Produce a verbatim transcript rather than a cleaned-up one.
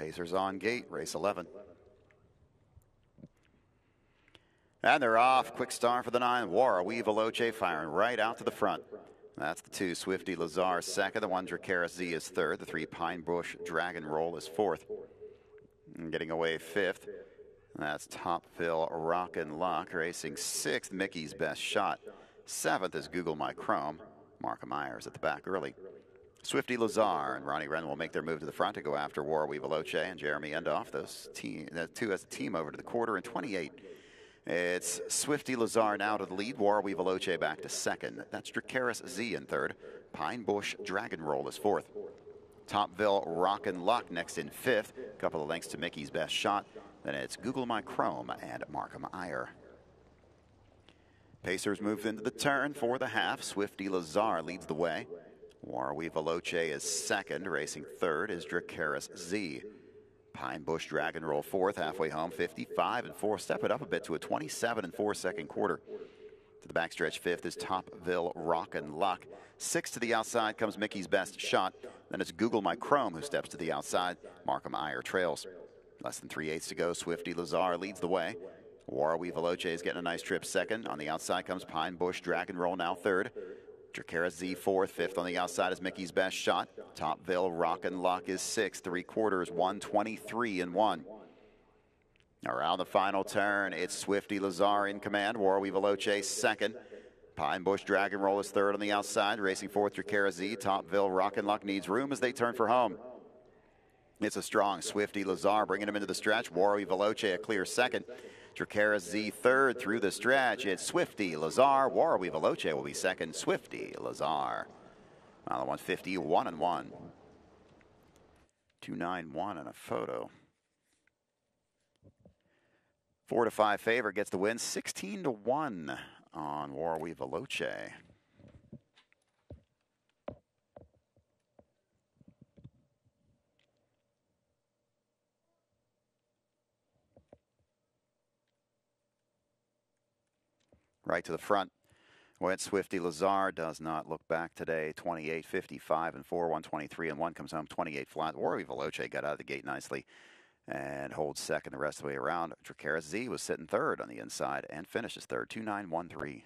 Pacers on gate, race eleven. And they're off. Quick star for the nine. Warrawee Veloce firing right out to the front. That's the two. Swifty Lazar second. The one Dracarys Z is third. The three Pine Bush Dragon Roll is fourth. And getting away fifth. That's Topville Rockin' Luck. Racing sixth, Mickey's Best Shot. Seventh is Google My Chrome. Markham Myers at the back early. Swifty Lazar and Ronnie Ren will make their move to the front to go after Warrawee Veloce and Jeremy Endoff. Those team, the two as a team over to the quarter and twenty-eight. It's Swifty Lazar now to the lead. Warrawee Veloce back to second. That's Dracarys Z in third. Pine Bush Dragon Roll is fourth. Topville Rockin' Luck next in fifth. A couple of lengths to Mickey's Best Shot. Then it's Google My Chrome and Markham Iyer. Pacers moved into the turn for the half. Swifty Lazar leads the way. Warrawee Veloce is second. Racing third is Dracarys Z. Pine Bush Dragon Roll fourth, halfway home, fifty-five and four. Step it up a bit to a twenty-seven and four second quarter. To the backstretch, fifth is Topville Rockin' Luck. Six to the outside comes Mickey's Best Shot. Then it's Google My Chrome who steps to the outside. Markham Iyer trails. Less than three-eighths to go. Swifty Lazar leads the way. Warrawee Veloce is getting a nice trip second. On the outside comes Pine Bush Dragon Roll now third. Dracarys Z fourth. Fifth on the outside is Mickey's Best Shot. Topville Rockin' Luck is sixth. Three quarters, one twenty-three and one. Around the final turn, it's Swifty Lazar in command. Warrawee Veloce second. Pine Bush Dragon Roll is third on the outside. Racing fourth, Dracarys Z. Topville Rockin' Luck needs room as they turn for home. It's a strong Swifty Lazar bringing him into the stretch. Warrawee Veloce a clear second. Dracarys Z third through the stretch. It's Swifty Lazar. Warrawee Veloce will be second. Swifty Lazar. Mile one fifty, one and one. two nine one and a photo. Four to five favor gets the win. sixteen to one on Warrawee Veloce. Right to the front went Swifty Lazar. Does not look back today. twenty-eight, fifty-five and four, one twenty-three and one, comes home twenty-eight flat. Warrawee Veloce got out of the gate nicely and holds second the rest of the way around. Dracarys Z was sitting third on the inside and finishes third, two nine one three.